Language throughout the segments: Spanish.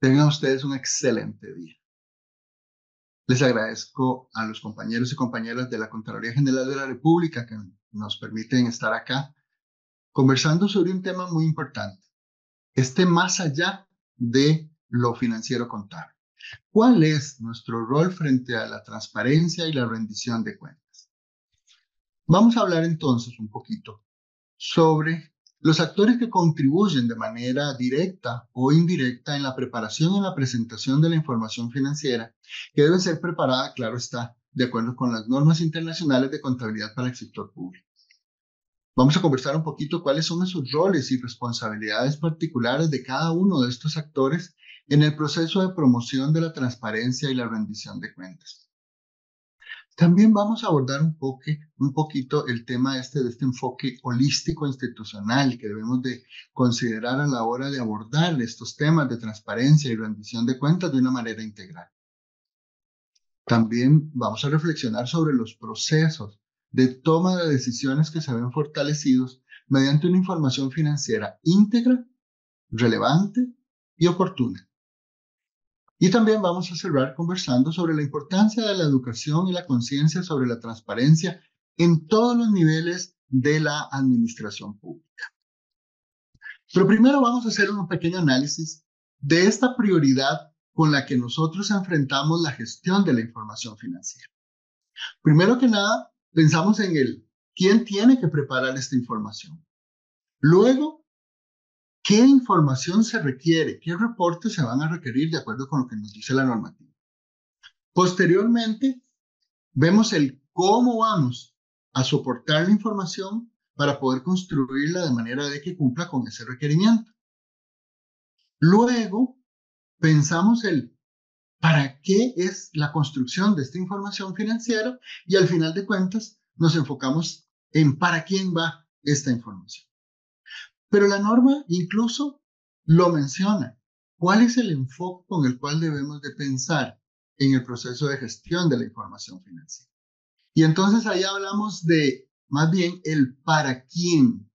Tengan ustedes un excelente día. Les agradezco a los compañeros y compañeras de la Contraloría General de la República que nos permiten estar acá conversando sobre un tema muy importante. Este más allá de lo financiero contable. ¿Cuál es nuestro rol frente a la transparencia y la rendición de cuentas? Vamos a hablar entonces un poquito sobre los actores que contribuyen de manera directa o indirecta en la preparación y en la presentación de la información financiera, que debe ser preparada, claro está, de acuerdo con las normas internacionales de contabilidad para el sector público. Vamos a conversar un poquito cuáles son esos roles y responsabilidades particulares de cada uno de estos actores en el proceso de promoción de la transparencia y la rendición de cuentas. También vamos a abordar un poquito el tema de este enfoque holístico institucional que debemos de considerar a la hora de abordar estos temas de transparencia y rendición de cuentas de una manera integral. También vamos a reflexionar sobre los procesos de toma de decisiones que se ven fortalecidos mediante una información financiera íntegra, relevante y oportuna. Y también vamos a cerrar conversando sobre la importancia de la educación y la conciencia sobre la transparencia en todos los niveles de la administración pública. Pero primero vamos a hacer un pequeño análisis de esta prioridad con la que nosotros enfrentamos la gestión de la información financiera. Primero que nada, pensamos en ¿quién tiene que preparar esta información? Luego, ¿qué información se requiere? ¿Qué reportes se van a requerir de acuerdo con lo que nos dice la normativa? Posteriormente, vemos cómo vamos a soportar la información para poder construirla de manera de que cumpla con ese requerimiento. Luego, pensamos ¿para qué es la construcción de esta información financiera? Y al final de cuentas, nos enfocamos en ¿para quién va esta información? Pero la norma incluso lo menciona. ¿Cuál es el enfoque con el cual debemos de pensar en el proceso de gestión de la información financiera? Y entonces ahí hablamos de, más bien, el para quién.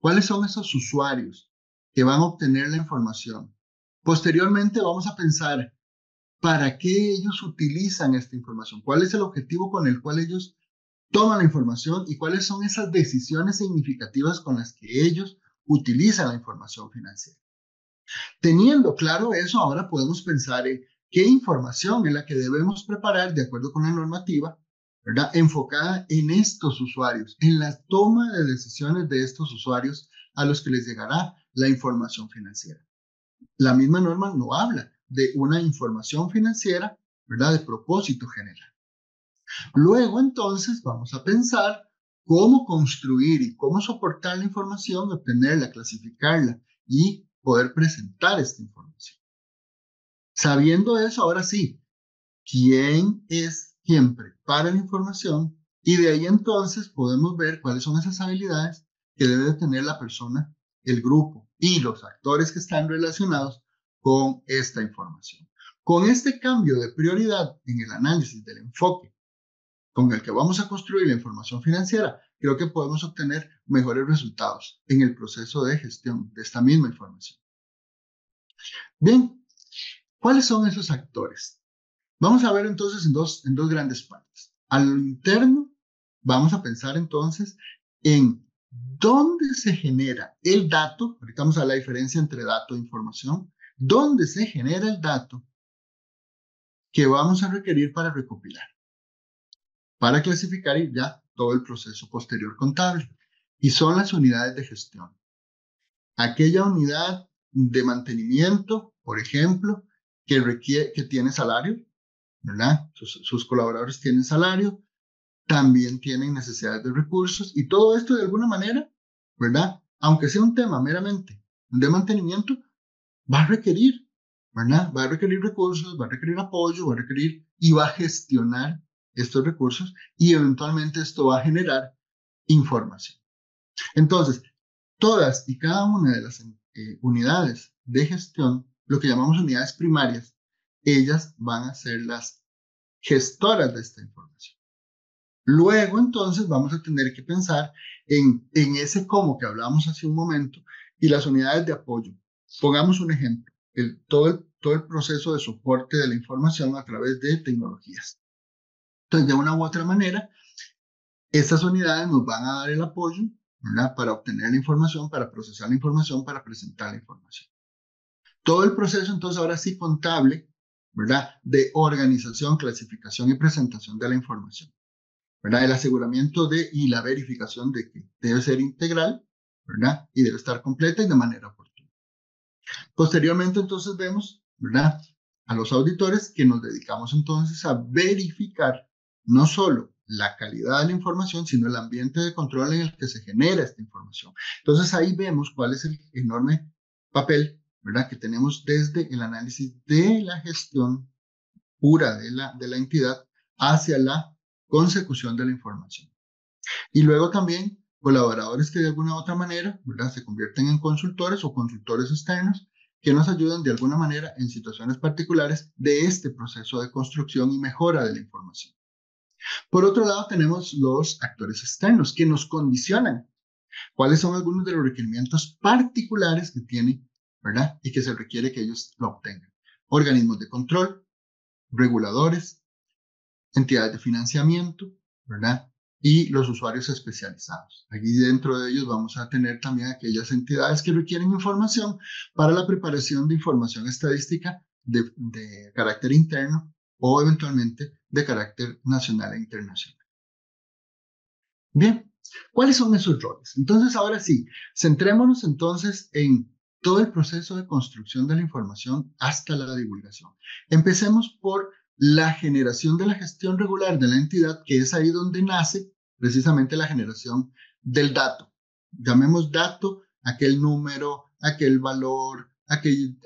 ¿Cuáles son esos usuarios que van a obtener la información? Posteriormente vamos a pensar para qué ellos utilizan esta información. ¿Cuál es el objetivo con el cual ellos toman la información? ¿Y cuáles son esas decisiones significativas con las que ellos utiliza la información financiera? Teniendo claro eso, ahora podemos pensar en qué información es la que debemos preparar de acuerdo con la normativa, ¿verdad? Enfocada en estos usuarios, en la toma de decisiones de estos usuarios a los que les llegará la información financiera. La misma norma no habla de una información financiera, ¿verdad?, de propósito general. Luego, entonces, vamos a pensar cómo construir y cómo soportar la información, obtenerla, clasificarla y poder presentar esta información. Sabiendo eso, ahora sí, ¿quién es quien prepara la información? Y de ahí entonces podemos ver cuáles son esas habilidades que debe tener la persona, el grupo y los actores que están relacionados con esta información. Con este cambio de prioridad en el análisis del enfoque con el que vamos a construir la información financiera, creo que podemos obtener mejores resultados en el proceso de gestión de esta misma información. Bien, ¿cuáles son esos actores? Vamos a ver entonces en dos grandes partes. A lo interno, vamos a pensar entonces en dónde se genera el dato, ahorita vamos a la diferencia entre dato e información, dónde se genera el dato que vamos a requerir para recopilar, para clasificar y ya todo el proceso posterior contable. Y son las unidades de gestión. Aquella unidad de mantenimiento, por ejemplo, que tiene salario, ¿verdad? Sus colaboradores tienen salario, también tienen necesidades de recursos, y todo esto de alguna manera, ¿verdad?, aunque sea un tema meramente de mantenimiento, va a requerir, ¿verdad?, va a requerir recursos, va a requerir apoyo, va a requerir y va a gestionar estos recursos, y eventualmente esto va a generar información. Entonces, todas y cada una de las unidades de gestión, lo que llamamos unidades primarias, ellas van a ser las gestoras de esta información. Luego, entonces, vamos a tener que pensar en ese cómo que hablábamos hace un momento y las unidades de apoyo. Pongamos un ejemplo. Todo el todo el proceso de soporte de la información a través de tecnologías. Entonces, de una u otra manera, estas unidades nos van a dar el apoyo, ¿verdad?, para obtener la información, para procesar la información, para presentar la información. Todo el proceso, entonces, ahora sí contable, ¿verdad?, de organización, clasificación y presentación de la información, ¿verdad?, el aseguramiento y la verificación de que debe ser integral, ¿verdad?, y debe estar completa y de manera oportuna. Posteriormente, entonces, vemos, ¿verdad?, a los auditores que nos dedicamos entonces a verificar no solo la calidad de la información, sino el ambiente de control en el que se genera esta información. Entonces, ahí vemos cuál es el enorme papel, ¿verdad?, que tenemos desde el análisis de la gestión pura de la entidad hacia la consecución de la información. Y luego también colaboradores que de alguna u otra manera, ¿verdad?, se convierten en consultores o consultores externos que nos ayudan de alguna manera en situaciones particulares de este proceso de construcción y mejora de la información. Por otro lado, tenemos los actores externos que nos condicionan cuáles son algunos de los requerimientos particulares que tienen, ¿verdad?, y que se requiere que ellos lo obtengan. Organismos de control, reguladores, entidades de financiamiento, ¿verdad?, y los usuarios especializados. Aquí dentro de ellos vamos a tener también aquellas entidades que requieren información para la preparación de información estadística de carácter interno o eventualmente de carácter nacional e internacional. Bien, ¿cuáles son esos roles? Entonces, ahora sí, centrémonos entonces en todo el proceso de construcción de la información hasta la divulgación. Empecemos por la generación de la gestión regular de la entidad, que es ahí donde nace precisamente la generación del dato. Llamemos dato aquel número, aquel valor, aquel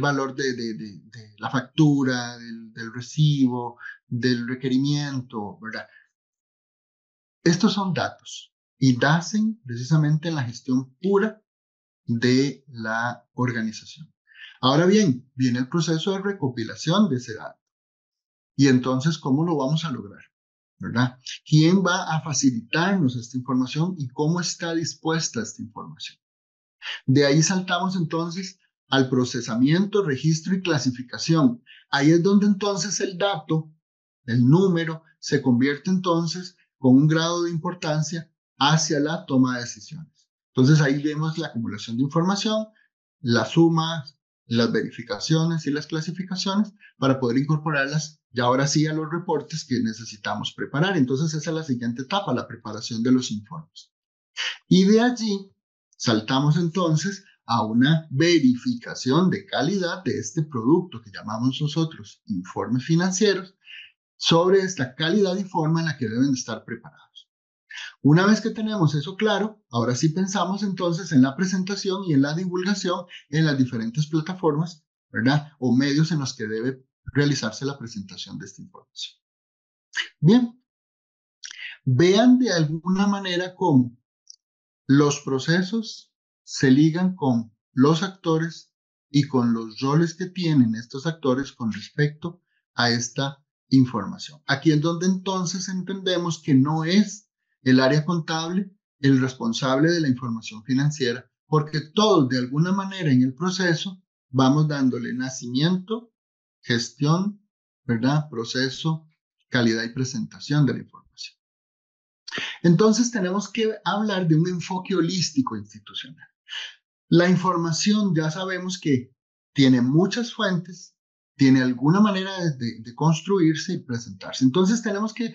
valor de la factura, del recibo, del requerimiento, ¿verdad? Estos son datos y nacen precisamente en la gestión pura de la organización. Ahora bien, viene el proceso de recopilación de ese dato. Y entonces, ¿cómo lo vamos a lograr? ¿Verdad? ¿Quién va a facilitarnos esta información y cómo está dispuesta esta información? De ahí saltamos entonces al procesamiento, registro y clasificación. Ahí es donde entonces el dato, el número, se convierte entonces con un grado de importancia hacia la toma de decisiones. Entonces, ahí vemos la acumulación de información, la suma, las verificaciones y las clasificaciones para poder incorporarlas ya ahora sí a los reportes que necesitamos preparar. Entonces, esa es la siguiente etapa, la preparación de los informes. Y de allí saltamos entonces a una verificación de calidad de este producto que llamamos nosotros informes financieros sobre esta calidad y forma en la que deben estar preparados. Una vez que tenemos eso claro, ahora sí pensamos entonces en la presentación y en la divulgación en las diferentes plataformas, ¿verdad?, o medios en los que debe realizarse la presentación de esta información. Bien, vean de alguna manera cómo los procesos se ligan con los actores y con los roles que tienen estos actores con respecto a esta información. Aquí es donde entonces entendemos que no es el área contable el responsable de la información financiera, porque todos de alguna manera en el proceso vamos dándole nacimiento, gestión, ¿verdad?, proceso, calidad y presentación de la información. Entonces tenemos que hablar de un enfoque holístico institucional. La información ya sabemos que tiene muchas fuentes, tiene alguna manera de construirse y presentarse. Entonces tenemos que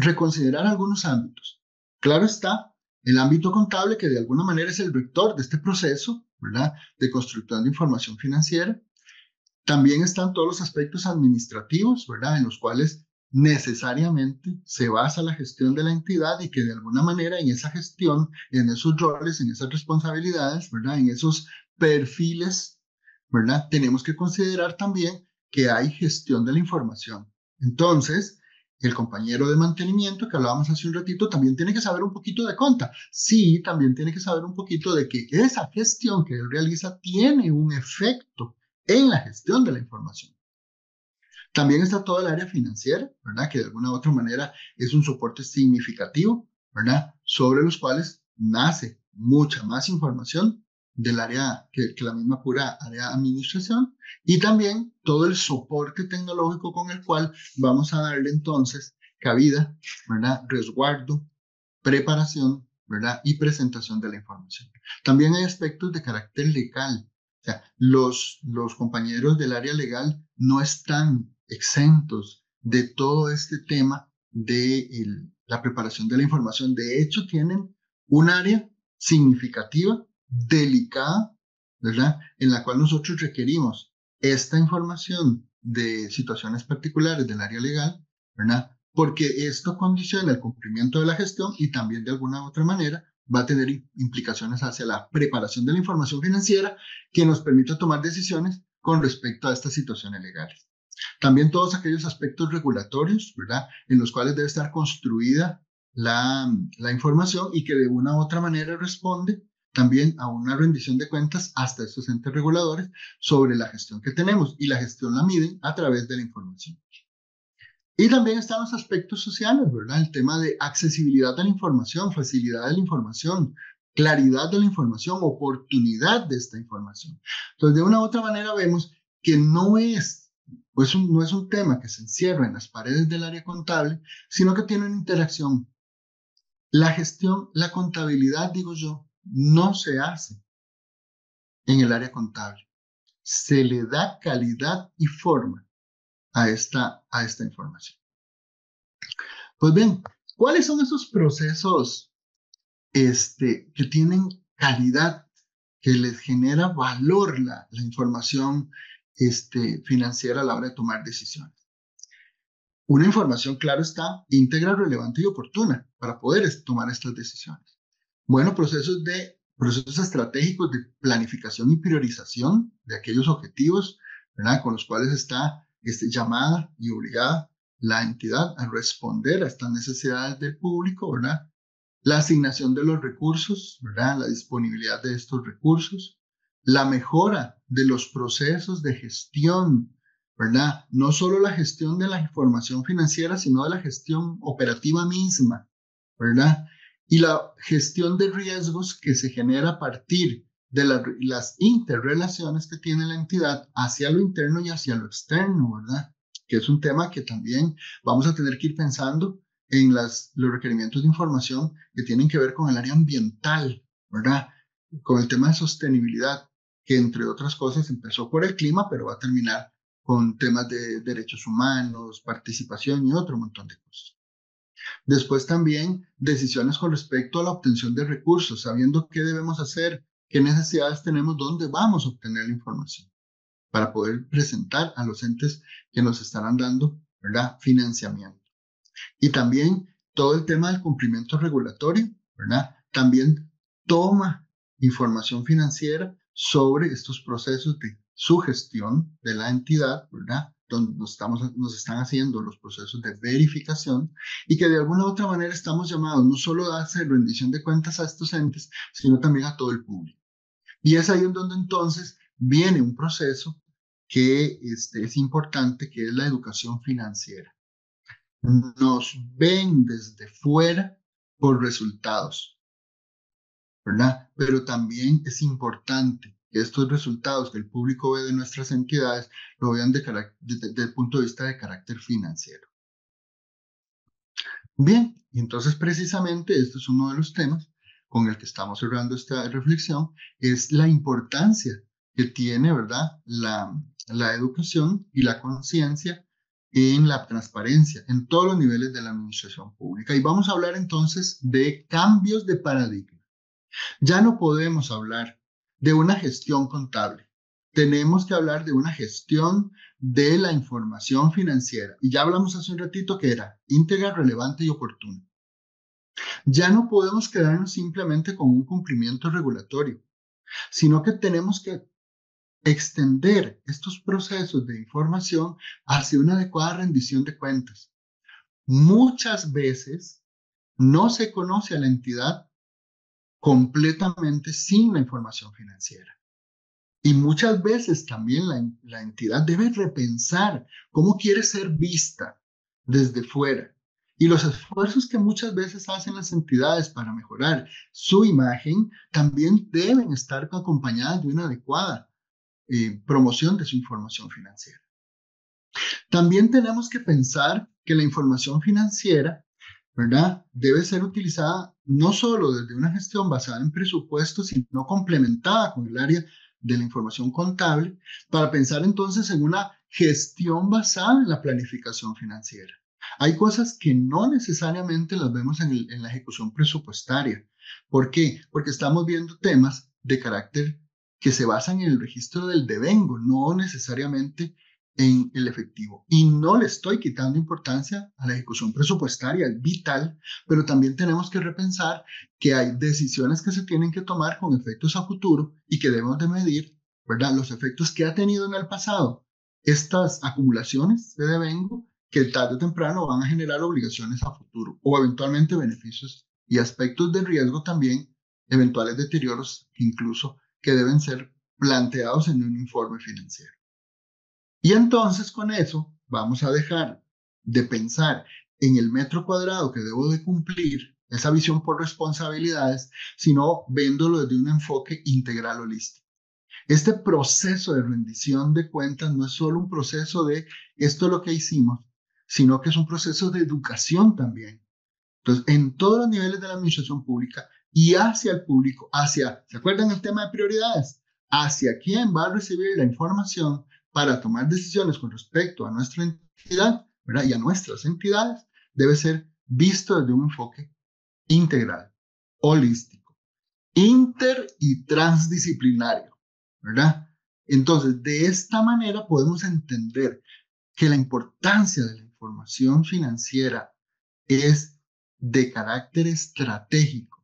reconsiderar algunos ámbitos. Claro está, el ámbito contable, que de alguna manera es el vector de este proceso, ¿verdad?, de construcción de información financiera. También están todos los aspectos administrativos, ¿verdad?, en los cuales necesariamente se basa la gestión de la entidad y que de alguna manera en esa gestión, en esos roles, en esas responsabilidades, ¿verdad?, en esos perfiles, ¿verdad?, tenemos que considerar también que hay gestión de la información. Entonces, el compañero de mantenimiento que hablábamos hace un ratito también tiene que saber un poquito de conta. Sí, también tiene que saber un poquito de que esa gestión que él realiza tiene un efecto en la gestión de la información. También está toda el área financiera, ¿verdad?, que de alguna u otra manera es un soporte significativo, ¿verdad?, sobre los cuales nace mucha más información del área, que la misma pura área de administración, y también todo el soporte tecnológico con el cual vamos a darle entonces cabida, ¿verdad?, resguardo, preparación, ¿verdad?, y presentación de la información. También hay aspectos de carácter legal, o sea, los compañeros del área legal no están exentos de todo este tema de la preparación de la información. De hecho, tienen un área significativa, delicada, ¿verdad?, en la cual nosotros requerimos esta información de situaciones particulares del área legal, ¿verdad?, porque esto condiciona el cumplimiento de la gestión y también de alguna u otra manera va a tener implicaciones hacia la preparación de la información financiera que nos permita tomar decisiones con respecto a estas situaciones legales. También todos aquellos aspectos regulatorios, ¿verdad?, en los cuales debe estar construida la información y que de una u otra manera responde también a una rendición de cuentas hasta estos entes reguladores sobre la gestión que tenemos, y la gestión la miden a través de la información. Y también están los aspectos sociales, ¿verdad? El tema de accesibilidad a la información, facilidad de la información, claridad de la información, oportunidad de esta información. Entonces, de una u otra manera vemos que no es un tema que se encierra en las paredes del área contable, sino que tiene una interacción. La gestión, la contabilidad, digo yo, no se hace en el área contable. Se le da calidad y forma a esta información. Pues bien, ¿cuáles son esos procesos que tienen calidad, que les genera valor la información financiera a la hora de tomar decisiones? Una información, claro está, íntegra, relevante y oportuna para poder tomar estas decisiones. Bueno, procesos estratégicos de planificación y priorización de aquellos objetivos, ¿verdad?, con los cuales está llamada y obligada la entidad a responder a estas necesidades del público, ¿verdad? La asignación de los recursos, ¿verdad?, la disponibilidad de estos recursos, la mejora de los procesos de gestión, ¿verdad?, no solo la gestión de la información financiera, sino de la gestión operativa misma, ¿verdad?, y la gestión de riesgos que se genera a partir de las interrelaciones que tiene la entidad hacia lo interno y hacia lo externo, ¿verdad? Que es un tema que también vamos a tener que ir pensando en los requerimientos de información que tienen que ver con el área ambiental, ¿verdad? Con el tema de sostenibilidad, que entre otras cosas empezó por el clima, pero va a terminar con temas de derechos humanos, participación y otro montón de cosas. Después también decisiones con respecto a la obtención de recursos, sabiendo qué debemos hacer, qué necesidades tenemos, dónde vamos a obtener la información para poder presentar a los entes que nos estarán dando, ¿verdad?, financiamiento. Y también todo el tema del cumplimiento regulatorio, ¿verdad?, también toma información financiera sobre estos procesos de su gestión de la entidad, ¿verdad?, donde nos están haciendo los procesos de verificación y que de alguna u otra manera estamos llamados no solo a hacer rendición de cuentas a estos entes, sino también a todo el público. Y es ahí en donde entonces viene un proceso que es importante, que es la educación financiera. Nos ven desde fuera por resultados, ¿verdad? Pero también es importante que estos resultados que el público ve de nuestras entidades lo vean desde el punto de vista de carácter financiero. Bien, entonces precisamente este es uno de los temas con el que estamos cerrando esta reflexión, es la importancia que tiene, ¿verdad?, la educación y la conciencia en la transparencia, en todos los niveles de la administración pública. Y vamos a hablar entonces de cambios de paradigma. Ya no podemos hablar de una gestión contable. Tenemos que hablar de una gestión de la información financiera. Y ya hablamos hace un ratito que era íntegra, relevante y oportuna. Ya no podemos quedarnos simplemente con un cumplimiento regulatorio, sino que tenemos que extender estos procesos de información hacia una adecuada rendición de cuentas. Muchas veces no se conoce a la entidad completamente sin la información financiera. Y muchas veces también la entidad debe repensar cómo quiere ser vista desde fuera Y los esfuerzos que muchas veces hacen las entidades para mejorar su imagen también deben estar acompañadas de una adecuada promoción de su información financiera. También tenemos que pensar que la información financiera, ¿verdad?, debe ser utilizada no solo desde una gestión basada en presupuestos, sino complementada con el área de la información contable para pensar entonces en una gestión basada en la planificación financiera. Hay cosas que no necesariamente las vemos en la ejecución presupuestaria. ¿Por qué? Porque estamos viendo temas de carácter que se basan en el registro del devengo, no necesariamente en el efectivo. Y no le estoy quitando importancia a la ejecución presupuestaria, es vital, pero también tenemos que repensar que hay decisiones que se tienen que tomar con efectos a futuro y que debemos de medir, ¿verdad?, los efectos que ha tenido en el pasado estas acumulaciones de devengo, que tarde o temprano van a generar obligaciones a futuro o eventualmente beneficios y aspectos de riesgo también, eventuales deterioros incluso, que deben ser planteados en un informe financiero. Y entonces con eso vamos a dejar de pensar en el metro cuadrado que debo de cumplir, esa visión por responsabilidades, sino viéndolo desde un enfoque integral holístico. Este proceso de rendición de cuentas no es solo un proceso de esto es lo que hicimos, sino que es un proceso de educación también. Entonces, en todos los niveles de la administración pública y hacia el público, ¿se acuerdan el tema de prioridades? Hacia quién va a recibir la información para tomar decisiones con respecto a nuestra entidad, ¿verdad?, y a nuestras entidades, debe ser visto desde un enfoque integral, holístico, inter y transdisciplinario, ¿verdad? Entonces, de esta manera podemos entender que la importancia de la información financiera es de carácter estratégico.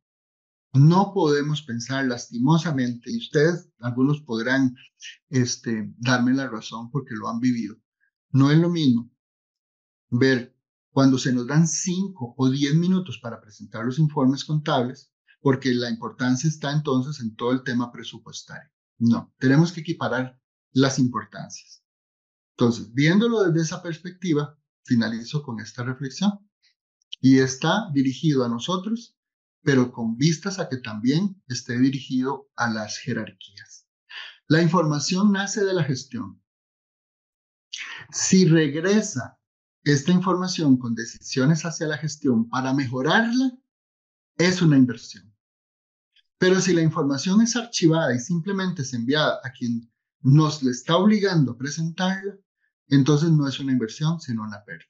No podemos pensar lastimosamente, y ustedes, algunos podrán darme la razón porque lo han vivido. No es lo mismo ver cuando se nos dan 5 o 10 minutos para presentar los informes contables, porque la importancia está entonces en todo el tema presupuestario. No, tenemos que equiparar las importancias. Entonces, viéndolo desde esa perspectiva, finalizo con esta reflexión. Y está dirigido a nosotros, pero con vistas a que también esté dirigido a las jerarquías. La información nace de la gestión. Si regresa esta información con decisiones hacia la gestión para mejorarla, es una inversión. Pero si la información es archivada y simplemente es enviada a quien nos le está obligando a presentarla, entonces no es una inversión, sino una pérdida.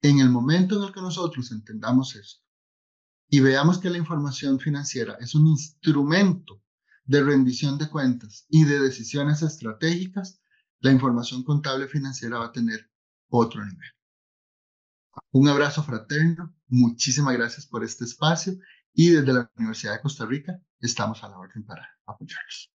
En el momento en el que nosotros entendamos esto y veamos que la información financiera es un instrumento de rendición de cuentas y de decisiones estratégicas, la información contable financiera va a tener otro nivel. Un abrazo fraterno, muchísimas gracias por este espacio y desde la Universidad de Costa Rica estamos a la orden para apoyarlos.